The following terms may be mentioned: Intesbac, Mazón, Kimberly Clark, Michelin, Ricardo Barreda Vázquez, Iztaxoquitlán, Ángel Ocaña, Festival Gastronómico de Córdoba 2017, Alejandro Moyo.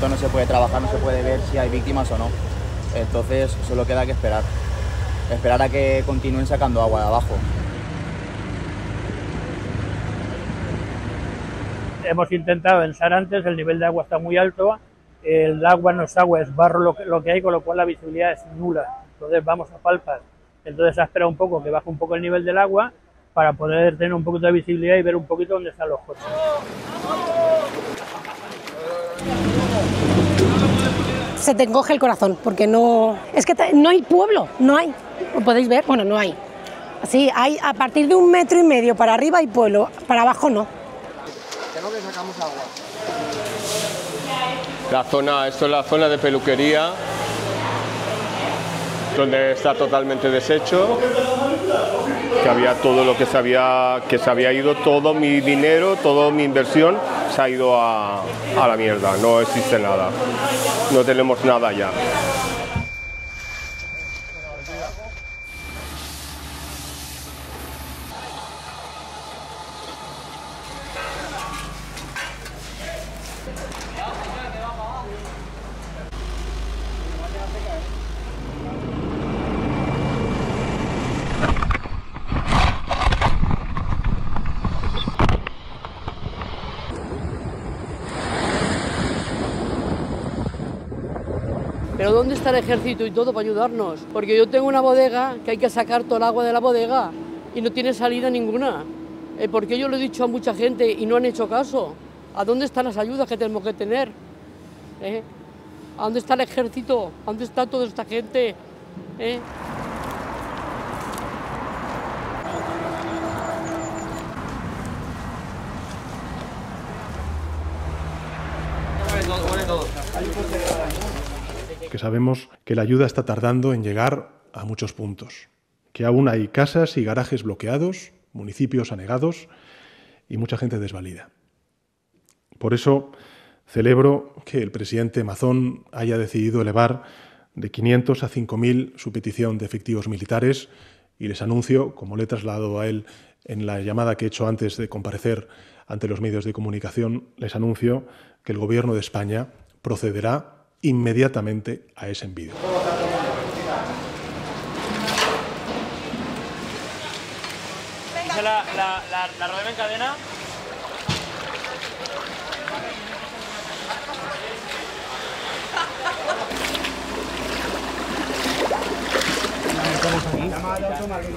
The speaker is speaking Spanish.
momento no se puede trabajar, no se puede ver si hay víctimas o no. Entonces solo queda que esperar. Esperar a que continúen sacando agua de abajo. Hemos intentado ensar antes, el nivel de agua está muy alto, el agua no es agua, es barro lo que hay, con lo cual la visibilidad es nula. Entonces vamos a palpas. Entonces se espera un poco, que baje un poco el nivel del agua para poder tener un poquito de visibilidad y ver un poquito dónde están los coches. Se te encoge el corazón porque no... Es que no hay pueblo, no hay. ¿Lo podéis ver? Bueno, no hay. Sí, hay a partir de 1,5 metros para arriba hay pueblo, para abajo no. Creo que sacamos agua. Esto es la zona de peluquería, donde está totalmente deshecho, que había todo lo que se había ido, todo mi dinero, toda mi inversión se ha ido a la mierda, no existe nada, no tenemos nada ya. Pero ¿dónde está el ejército y todo para ayudarnos? Porque yo tengo una bodega que hay que sacar todo el agua de la bodega y no tiene salida ninguna. Porque yo lo he dicho a mucha gente y no han hecho caso. ¿A dónde están las ayudas que tenemos que tener? ¿A dónde está el ejército? ¿A dónde está toda esta gente? Que sabemos que la ayuda está tardando en llegar a muchos puntos, que aún hay casas y garajes bloqueados, municipios anegados y mucha gente desvalida. Por eso celebro que el presidente Mazón haya decidido elevar de 500 a 5.000 su petición de efectivos militares y les anuncio, como le he trasladado a él en la llamada que he hecho antes de comparecer ante los medios de comunicación, les anuncio que el Gobierno de España procederá inmediatamente a ese envío. La rodea en cadena. Estamos aquí.